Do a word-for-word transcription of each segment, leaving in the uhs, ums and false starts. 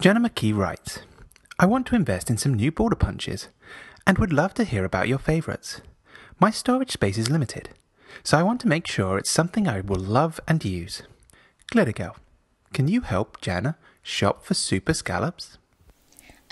Jenna McKee writes, I want to invest in some new border punches and would love to hear about your favourites. My storage space is limited, so I want to make sure it's something I will love and use. Glittergirl, can you help Jenna shop for super scallops?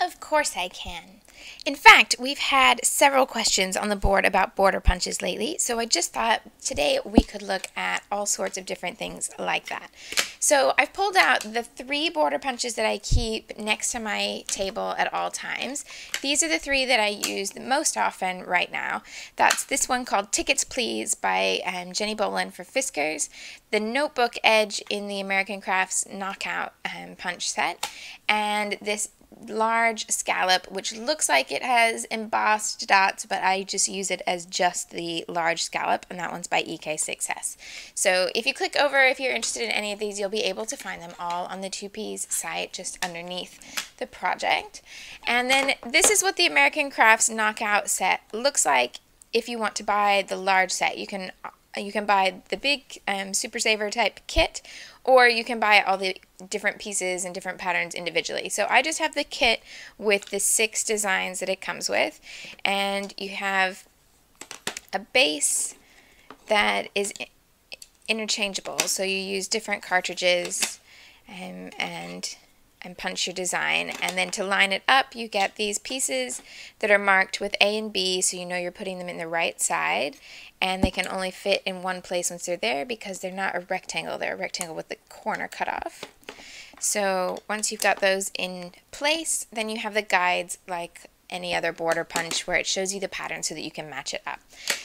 Of course I can. In fact, we've had several questions on the board about border punches lately, so I just thought today we could look at all sorts of different things like that. So I've pulled out the three border punches that I keep next to my table at all times. These are the three that I use the most often right now. That's this one called Tickets Please by um, Jenny Boland for Fiskars, the Notebook Edge in the American Crafts Knockout um, punch set, and this large scallop which looks like it has embossed dots, but I just use it as just the large scallop, and that one's by E K Success. So if you click over, if you're interested in any of these, you'll be able to find them all on the Two Peas site just underneath the project. And then this is what the American Crafts Knockout set looks like. If you want to buy the large set, you can you can buy the big um, Super Saver type kit, or you can buy all the different pieces and different patterns individually. So I just have the kit with the six designs that it comes with, and you have a base that is interchangeable, so you use different cartridges and, and and punch your design, and then to line it up you get these pieces that are marked with A and B, so you know you're putting them in the right side, and they can only fit in one place once they're there because they're not a rectangle, they're a rectangle with the corner cut off. So once you've got those in place, then you have the guides like any other border punch where it shows you the pattern so that you can match it up.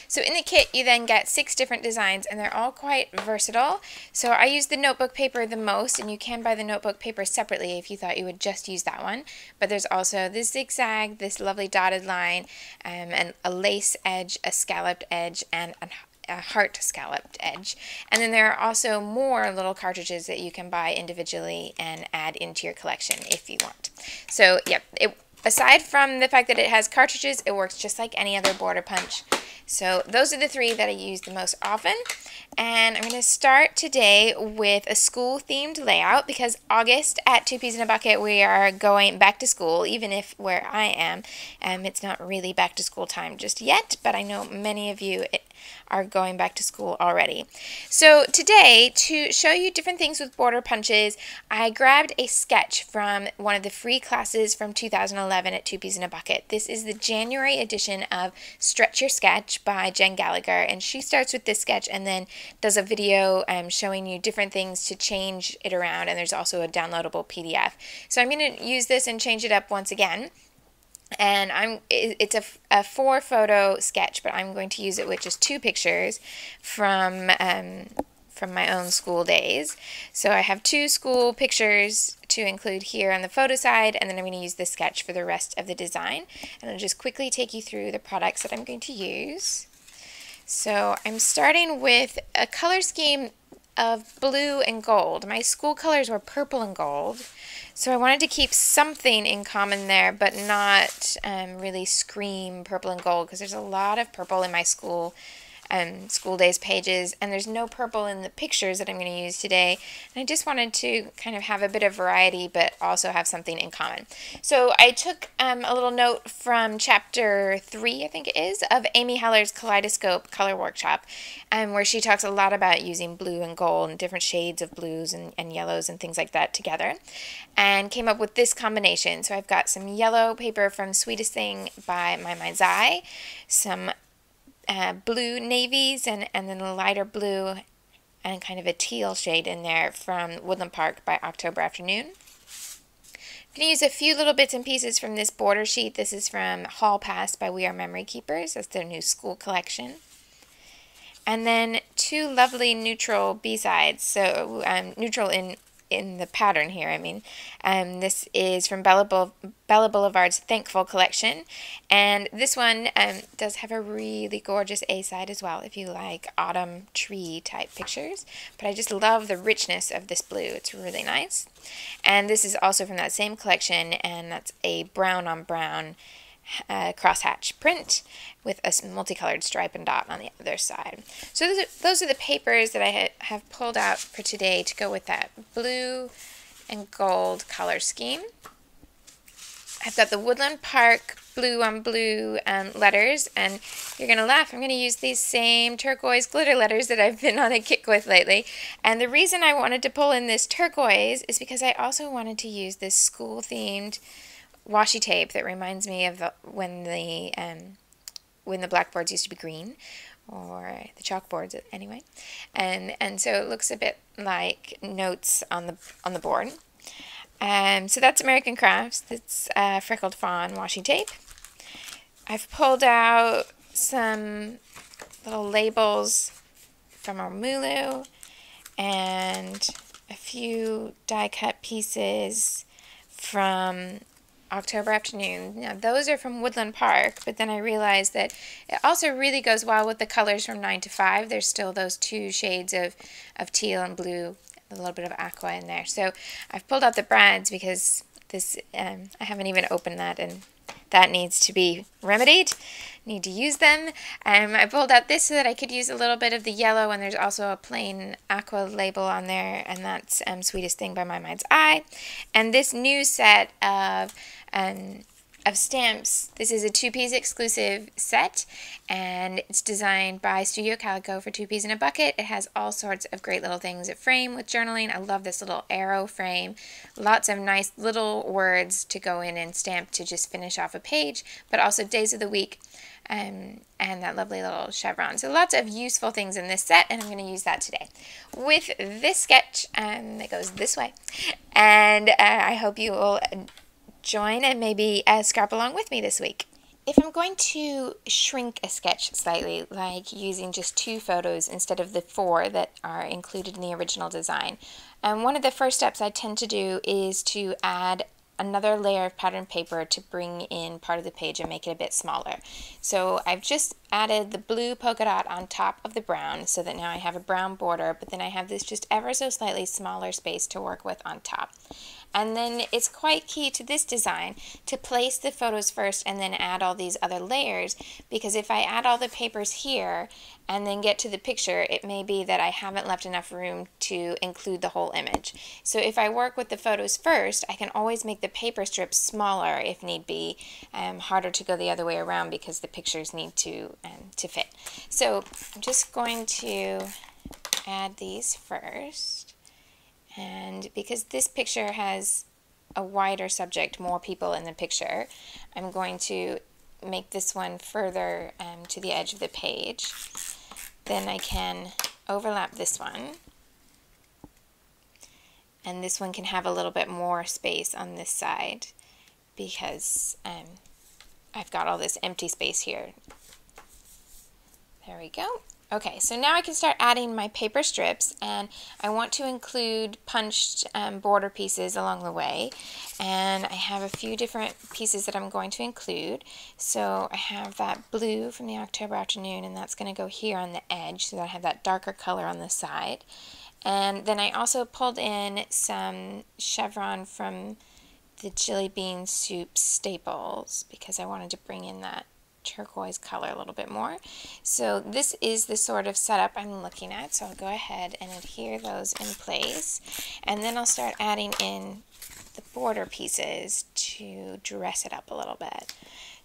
So in the kit you then get six different designs, and they're all quite versatile. So I use the notebook paper the most, and you can buy the notebook paper separately if you thought you would just use that one, but there's also this zigzag, this lovely dotted line, um, and a lace edge, a scalloped edge, and a a heart scalloped edge. And then there are also more little cartridges that you can buy individually and add into your collection if you want. So yep, it aside from the fact that it has cartridges, it works just like any other border punch. So those are the three that I use the most often. And I'm going to start today with a school-themed layout, because August at Two Peas in a Bucket we are going back to school, even if where I am, um, it's not really back to school time just yet, but I know many of you it, are going back to school already. So today, to show you different things with border punches, I grabbed a sketch from one of the free classes from two thousand eleven at Two Peas in a Bucket. This is the January edition of Stretch Your Sketch by Jen Gallagher, and she starts with this sketch and then does a video um, showing you different things to change it around, and there's also a downloadable P D F. So I'm going to use this and change it up once again. And I'm it's a, a four photo sketch, but I'm going to use it with just two pictures from um, from my own school days. So I have two school pictures to include here on the photo side, and then I'm going to use this sketch for the rest of the design. And I'll just quickly take you through the products that I'm going to use. So I'm starting with a color scheme of blue and gold. My school colors were purple and gold, so I wanted to keep something in common there, but not um, really scream purple and gold, because there's a lot of purple in my school um, school days pages, and there's no purple in the pictures that I'm going to use today. And I just wanted to kind of have a bit of variety, but also have something in common. So I took um, a little note from chapter three, I think it is, of Amy Heller's Kaleidoscope Color Workshop, um, where she talks a lot about using blue and gold and different shades of blues and, and yellows and things like that together, and came up with this combination. So I've got some yellow paper from Sweetest Thing by My Mind's Eye, some Uh, blue navies, and, and then a lighter blue and kind of a teal shade in there from Woodland Park by October Afternoon. I'm going to use a few little bits and pieces from this border sheet. This is from Hall Pass by We Are Memory Keepers. That's their new school collection. And then two lovely neutral B-sides, so um, neutral in in the pattern here, I mean. Um, this is from Bella, Boul Bella Boulevard's Thankful collection, and this one um, does have a really gorgeous A-side as well, if you like autumn tree type pictures, but I just love the richness of this blue, it's really nice. And this is also from that same collection, and that's a brown on brown Uh, crosshatch print with a multicolored stripe and dot on the other side. So those are, those are the papers that I ha have pulled out for today to go with that blue and gold color scheme. I've got the Woodland Park blue on blue um, letters, and you're going to laugh, I'm going to use these same turquoise glitter letters that I've been on a kick with lately. And the reason I wanted to pull in this turquoise is because I also wanted to use this school-themed washi tape that reminds me of the, when the um, when the blackboards used to be green, or the chalkboards anyway. And and so it looks a bit like notes on the on the board. Um, so that's American Crafts. That's uh, Freckled Fawn washi tape. I've pulled out some little labels from Omuloo and a few die cut pieces from October Afternoon. Now those are from Woodland Park, but then I realized that it also really goes well with the colors from nine to five. There's still those two shades of, of teal and blue, a little bit of aqua in there. So I've pulled out the brads because this um, I haven't even opened that, and that needs to be remedied. Need to use them. Um, I pulled out this so that I could use a little bit of the yellow, and there's also a plain aqua label on there, and that's um, Sweetest Thing by My Mind's Eye. And this new set of um, of stamps, this is a Two Peas exclusive set, and it's designed by Studio Calico for Two Peas in a Bucket. It has all sorts of great little things. A frame with journaling. I love this little arrow frame. Lots of nice little words to go in and stamp to just finish off a page, but also days of the week, um, and that lovely little chevron. So lots of useful things in this set, and I'm going to use that today with this sketch um, that goes this way. And uh, I hope you will join and maybe uh, scrap along with me this week. If I'm going to shrink a sketch slightly, like using just two photos instead of the four that are included in the original design, um, one of the first steps I tend to do is to add another layer of pattern paper to bring in part of the page and make it a bit smaller. So I've just added the blue polka dot on top of the brown, so that now I have a brown border, but then I have this just ever so slightly smaller space to work with on top. And then it's quite key to this design to place the photos first and then add all these other layers, because if I add all the papers here and then get to the picture, it may be that I haven't left enough room to include the whole image. So if I work with the photos first, I can always make the paper strips smaller if need be, um, harder to go the other way around because the pictures need to, um, to fit. So I'm just going to add these first. And because this picture has a wider subject, more people in the picture, I'm going to make this one further um, to the edge of the page. Then I can overlap this one. And this one can have a little bit more space on this side because um, I've got all this empty space here. There we go. Okay, so now I can start adding my paper strips, and I want to include punched um, border pieces along the way, and I have a few different pieces that I'm going to include. So I have that blue from the October Afternoon, and that's going to go here on the edge so that I have that darker color on the side. And then I also pulled in some chevron from the Jillybean Soup staples because I wanted to bring in that turquoise color a little bit more. So this is the sort of setup I'm looking at, so I'll go ahead and adhere those in place, and then I'll start adding in the border pieces to dress it up a little bit.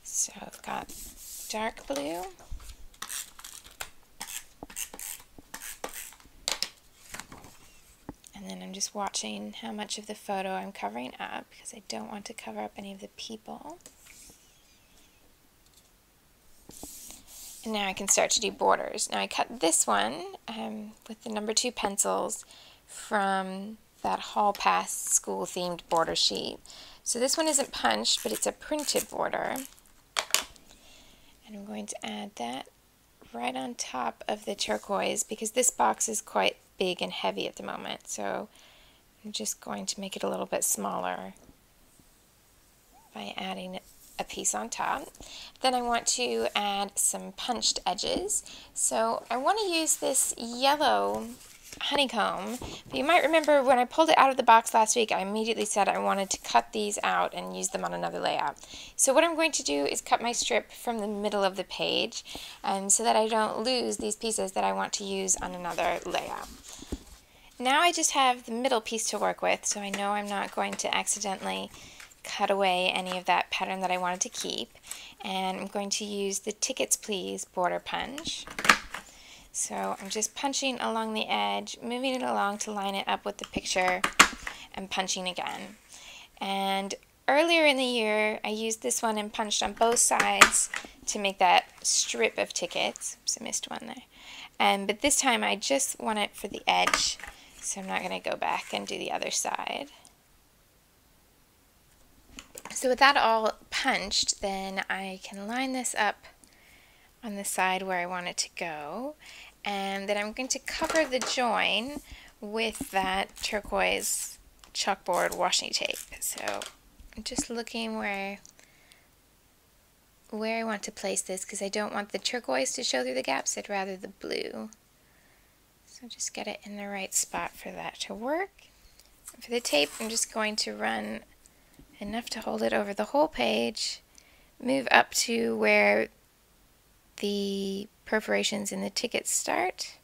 So I've got dark blue, and then I'm just watching how much of the photo I'm covering up because I don't want to cover up any of the people. And now I can start to do borders. Now I cut this one um, with the number two pencils from that Hall Pass school themed border sheet. So this one isn't punched, but it's a printed border. And I'm going to add that right on top of the turquoise because this box is quite big and heavy at the moment. So I'm just going to make it a little bit smaller by adding it a piece on top. Then I want to add some punched edges. So I want to use this yellow honeycomb. But you might remember when I pulled it out of the box last week, I immediately said I wanted to cut these out and use them on another layout. So what I'm going to do is cut my strip from the middle of the page um, so that I don't lose these pieces that I want to use on another layout. Now I just have the middle piece to work with, so I know I'm not going to accidentally cut away any of that pattern that I wanted to keep, and I'm going to use the Tickets Please border punch. So I'm just punching along the edge, moving it along to line it up with the picture, and punching again. And earlier in the year I used this one and punched on both sides to make that strip of tickets. Oops, I missed one there. Um, but this time I just want it for the edge, so I'm not going to go back and do the other side. So with that all punched, then I can line this up on the side where I want it to go, and then I'm going to cover the join with that turquoise chalkboard washi tape. So I'm just looking where where I want to place this, because I don't want the turquoise to show through the gaps, I'd rather the blue. So just get it in the right spot for that to work. For the tape, I'm just going to run enough to hold it over the whole page, move up to where the perforations in the tickets start,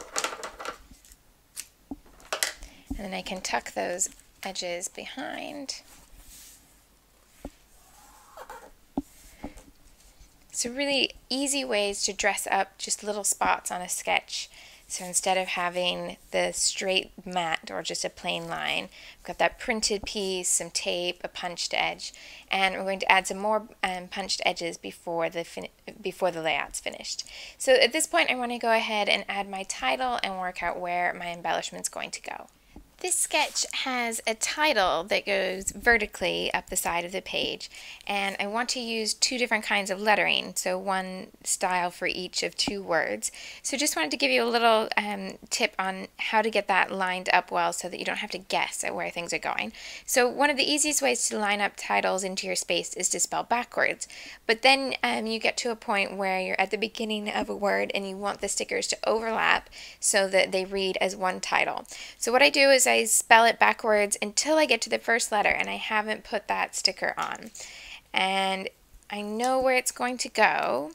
and then I can tuck those edges behind. So really easy ways to dress up just little spots on a sketch. So instead of having the straight mat or just a plain line, I've got that printed piece, some tape, a punched edge, and we're going to add some more um, punched edges before the fin before the layout's finished. So at this point I want to go ahead and add my title and work out where my embellishment's going to go. This sketch has a title that goes vertically up the side of the page, and I want to use two different kinds of lettering, so one style for each of two words. So just wanted to give you a little um, tip on how to get that lined up well so that you don't have to guess at where things are going. So one of the easiest ways to line up titles into your space is to spell backwards, but then um, you get to a point where you're at the beginning of a word and you want the stickers to overlap so that they read as one title. So what I do is I I spell it backwards until I get to the first letter and I haven't put that sticker on, and I know where it's going to go,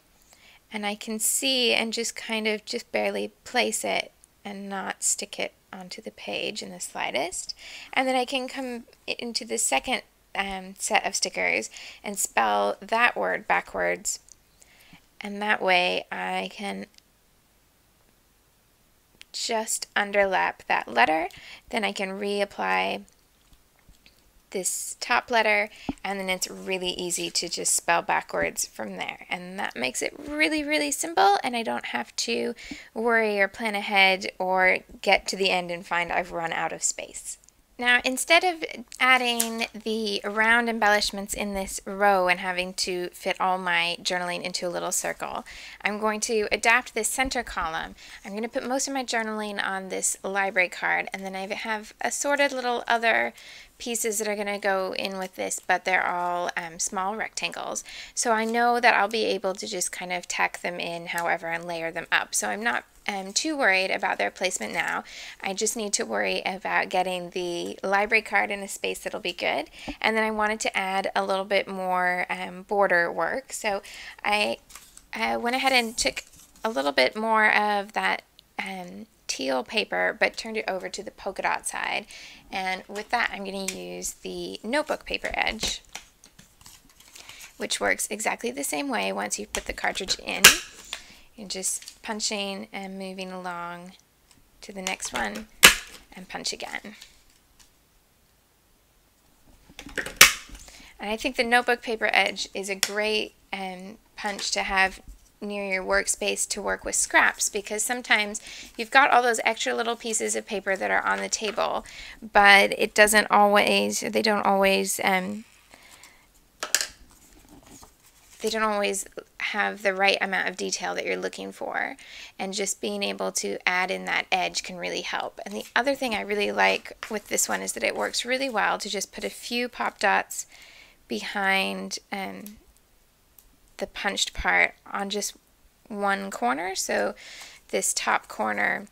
and I can see and just kind of just barely place it and not stick it onto the page in the slightest. And then I can come into the second um, set of stickers and spell that word backwards, and that way I can just underlap that letter. Then I can reapply this top letter, and then it's really easy to just spell backwards from there, and that makes it really really simple, and I don't have to worry or plan ahead or get to the end and find I've run out of space. Now, instead of adding the round embellishments in this row and having to fit all my journaling into a little circle, I'm going to adapt this center column. I'm going to put most of my journaling on this library card, and then I have assorted little other pieces that are going to go in with this, but they're all um, small rectangles. So I know that I'll be able to just kind of tack them in however and layer them up. So I'm not I'm too worried about their placement now. I just need to worry about getting the library card in a space that'll be good. And then I wanted to add a little bit more um, border work. So I, I went ahead and took a little bit more of that um, teal paper, but turned it over to the polka dot side. And with that, I'm going to use the notebook paper edge, which works exactly the same way once you put the cartridge in. You're just punching and moving along to the next one and punch again. And I think the notebook paper edge is a great um, punch to have near your workspace to work with scraps, because sometimes you've got all those extra little pieces of paper that are on the table, but it doesn't always, they don't always, um, they don't always have the right amount of detail that you're looking for, and just being able to add in that edge can really help. And the other thing I really like with this one is that it works really well to just put a few pop dots behind um, the punched part on just one corner, so this top corner,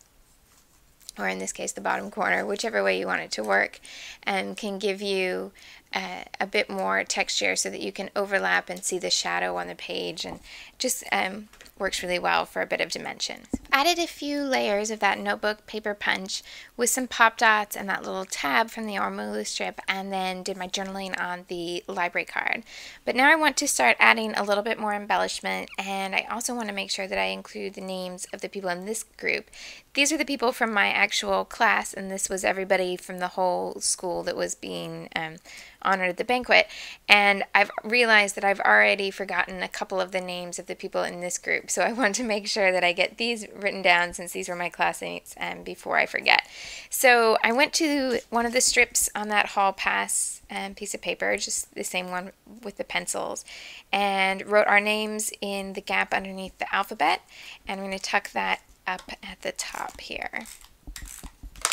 or in this case the bottom corner, whichever way you want it to work, and um, can give you uh, a bit more texture so that you can overlap and see the shadow on the page, and just um, works really well for a bit of dimension. Added a few layers of that notebook paper punch with some pop dots and that little tab from the Omuloo strip, and then did my journaling on the library card. But now I want to start adding a little bit more embellishment, and I also want to make sure that I include the names of the people in this group. These are the people from my actual class, and this was everybody from the whole school that was being um, honored at the banquet. And I've realized that I've already forgotten a couple of the names of the people in this group, so I want to make sure that I get these written down, since these were my classmates, um, before I forget. So I went to one of the strips on that Hall Pass um, piece of paper, just the same one with the pencils, and wrote our names in the gap underneath the alphabet, and I'm going to tuck that up at the top here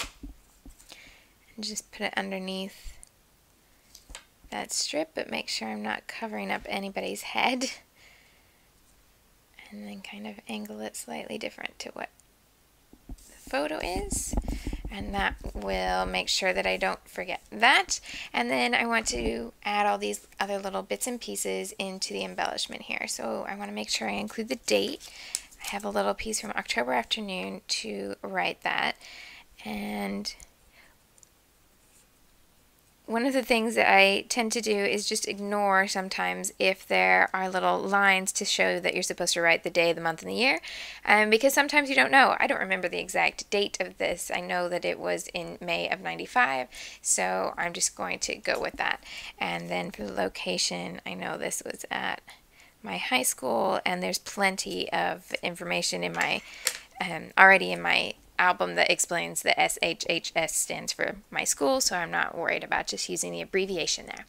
and just put it underneath that strip, but make sure I'm not covering up anybody's head, and then kind of angle it slightly different to what the photo is, and that will make sure that I don't forget that. And then I want to add all these other little bits and pieces into the embellishment here, so I want to make sure I include the date. I have a little piece from October afternoon to write that. And one of the things that I tend to do is just ignore sometimes if there are little lines to show that you're supposed to write the day, the month, and the year, um, because sometimes you don't know. I don't remember the exact date of this. I know that it was in May of ninety-five, so I'm just going to go with that. And then for the location, I know this was at my high school, and there's plenty of information in my um, already in my album that explains the S H H S stands for my school, so I'm not worried about just using the abbreviation there.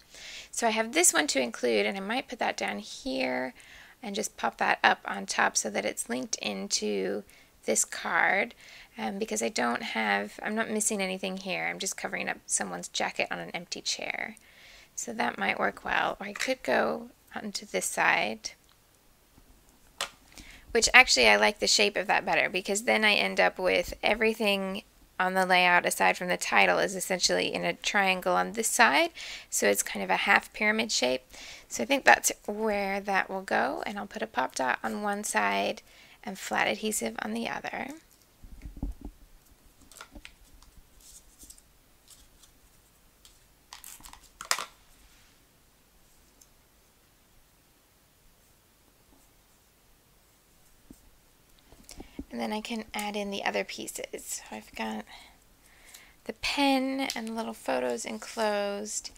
So I have this one to include, and I might put that down here and just pop that up on top so that it's linked into this card, um, because I don't have, I'm not missing anything here. I'm just covering up someone's jacket on an empty chair, so that might work well. Or I could go onto this side, which actually I like the shape of that better, because then I end up with everything on the layout aside from the title is essentially in a triangle on this side, so it's kind of a half pyramid shape. So I think that's where that will go, and I'll put a pop dot on one side and flat adhesive on the other. And then I can add in the other pieces. So I've got the pen and little photos enclosed,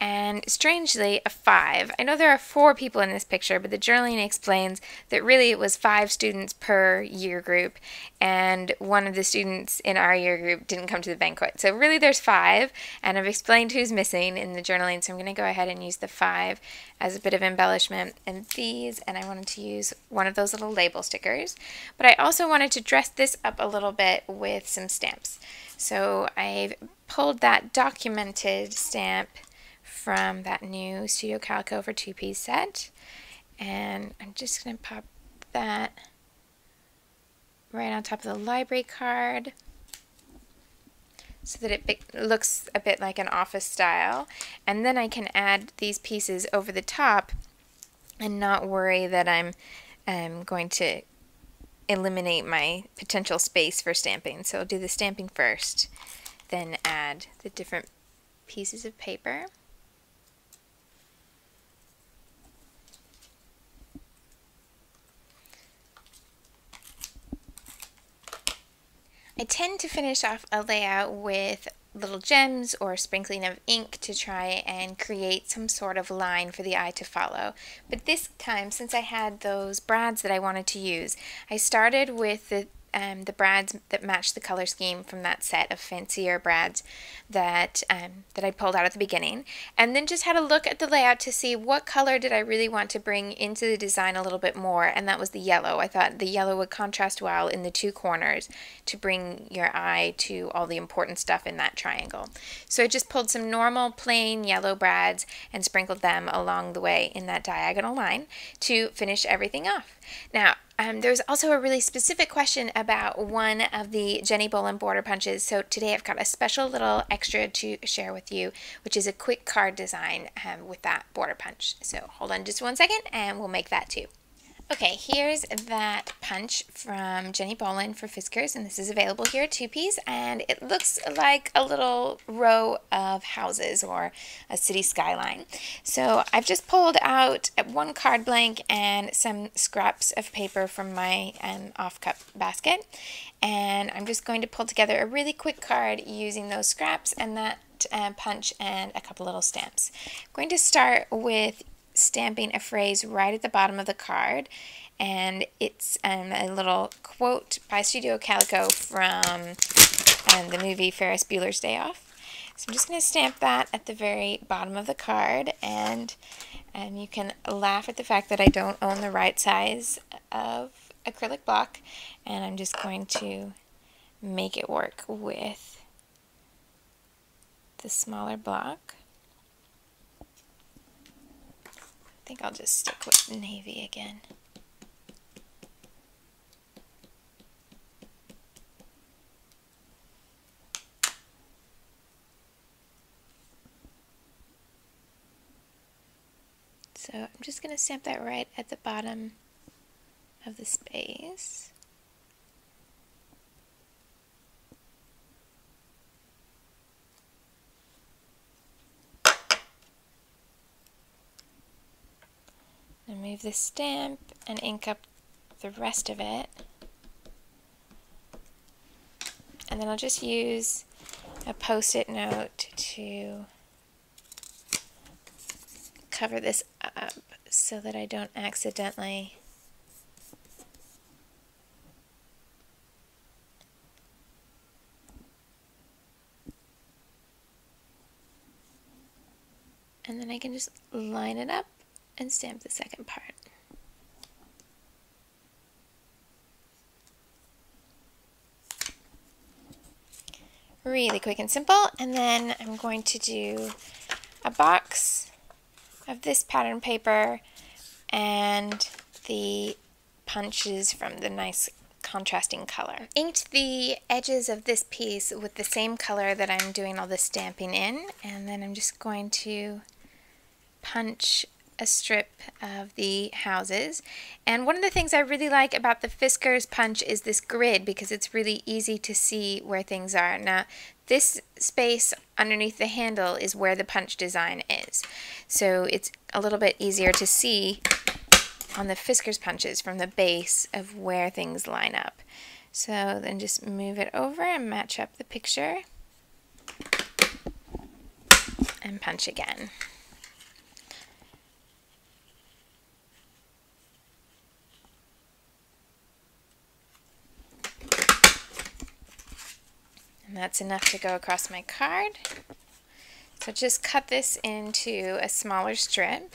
and strangely a five. I know there are four people in this picture, but the journaling explains that really it was five students per year group, and one of the students in our year group didn't come to the banquet. So really there's five, and I've explained who's missing in the journaling, so I'm going to go ahead and use the five as a bit of embellishment in these, and I wanted to use one of those little label stickers. But I also wanted to dress this up a little bit with some stamps. So I've pulled that documented stamp from that new Studio Calico for Two Peas set, and I'm just going to pop that right on top of the library card so that it looks a bit like an office style. And then I can add these pieces over the top and not worry that I'm um, going to eliminate my potential space for stamping. So I'll do the stamping first, then add the different pieces of paper. I tend to finish off a layout with little gems or sprinkling of ink to try and create some sort of line for the eye to follow. But this time, since I had those brads that I wanted to use, I started with the um, the brads that matched the color scheme from that set of fancier brads that um, that I pulled out at the beginning, and then just had a look at the layout to see what color did I really want to bring into the design a little bit more, and that was the yellow. I thought the yellow would contrast well in the two corners to bring your eye to all the important stuff in that triangle. So I just pulled some normal plain yellow brads and sprinkled them along the way in that diagonal line to finish everything off. Now Um, there was also a really specific question about one of the Jenny Boland border punches, so today I've got a special little extra to share with you, which is a quick card design um, with that border punch. So hold on just one second and we'll make that too. Okay, here's that punch from Jenny Boland for Fiskars, and this is available here at Two Peas, and it looks like a little row of houses or a city skyline. So I've just pulled out one card blank and some scraps of paper from my um, off-cup basket, and I'm just going to pull together a really quick card using those scraps and that uh, punch and a couple little stamps. I'm going to start with stamping a phrase right at the bottom of the card, and it's um, a little quote by Studio Calico from um, the movie Ferris Bueller's Day Off. So I'm just going to stamp that at the very bottom of the card, and um, you can laugh at the fact that I don't own the right size of acrylic block, and I'm just going to make it work with the smaller block. I think I'll just stick with navy again. So I'm just going to stamp that right at the bottom of the space. And move the stamp and ink up the rest of it. And then I'll just use a post-it note to cover this up so that I don't accidentally and then I can just line it up and stamp the second part. Really quick and simple. And then I'm going to do a box of this pattern paper and the punches from the nice contrasting color. I inked the edges of this piece with the same color that I'm doing all the stamping in, and then I'm just going to punch a strip of the houses. And one of the things I really like about the Fiskars punch is this grid, because it's really easy to see where things are. Now this space underneath the handle is where the punch design is, so it's a little bit easier to see on the Fiskars punches from the base of where things line up. So then just move it over and match up the picture and punch again. And that's enough to go across my card. So just cut this into a smaller strip.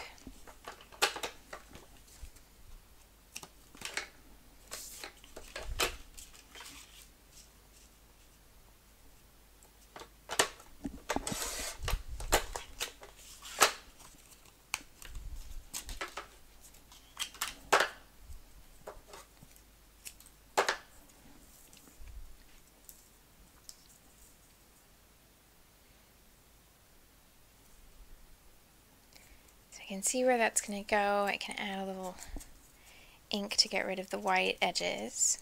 And see where that's going to go. I can add a little ink to get rid of the white edges.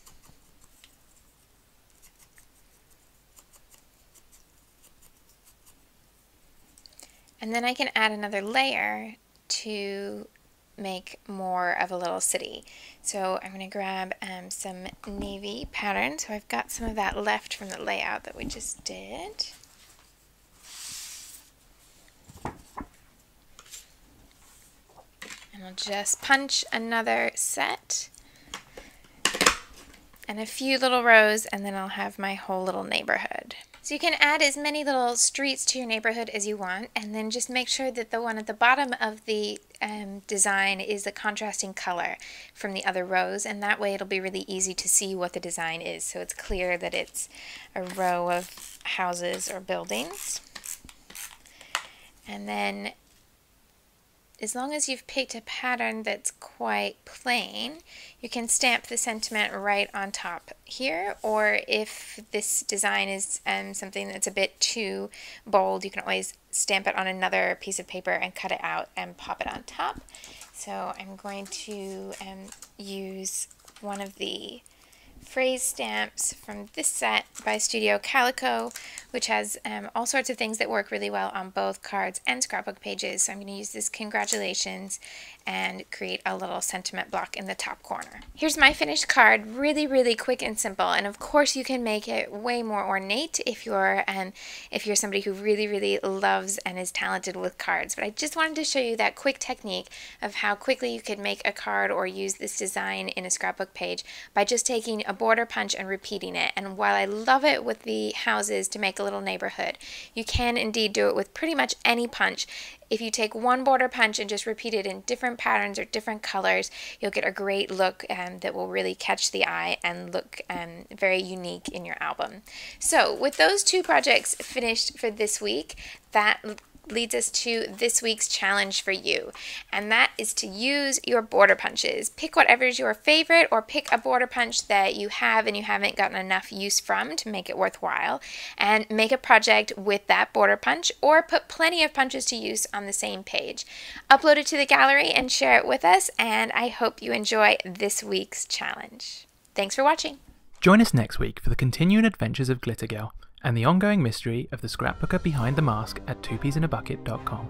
And then I can add another layer to make more of a little city. So I'm going to grab um, some navy pattern. So I've got some of that left from the layout that we just did. And I'll just punch another set and a few little rows, and then I'll have my whole little neighborhood. So you can add as many little streets to your neighborhood as you want, and then just make sure that the one at the bottom of the um, design is the contrasting color from the other rows, and that way it'll be really easy to see what the design is, so it's clear that it's a row of houses or buildings. And then as long as you've picked a pattern that's quite plain, you can stamp the sentiment right on top here, or if this design is um, something that's a bit too bold, you can always stamp it on another piece of paper and cut it out and pop it on top. So I'm going to um, use one of the phrase stamps from this set by Studio Calico, which has um, all sorts of things that work really well on both cards and scrapbook pages. So I'm going to use this congratulations and create a little sentiment block in the top corner. Here's my finished card, really really quick and simple, and of course you can make it way more ornate if you're um, if you're somebody who really really loves and is talented with cards, but I just wanted to show you that quick technique of how quickly you could make a card or use this design in a scrapbook page by just taking a border punch and repeating it. And while I love it with the houses to make a little neighborhood, you can indeed do it with pretty much any punch. If you take one border punch and just repeat it in different patterns or different colors, you'll get a great look um, that will really catch the eye and look um, very unique in your album. So with those two projects finished for this week, that leads us to this week's challenge for you, and that is to use your border punches. Pick whatever's your favorite, or pick a border punch that you have and you haven't gotten enough use from to make it worthwhile, and make a project with that border punch, or put plenty of punches to use on the same page. Upload it to the gallery and share it with us, and I hope you enjoy this week's challenge. Thanks for watching. Join us next week for the continuing adventures of Glittergirl and the ongoing mystery of the scrapbooker behind the mask at two peas in a bucket dot com.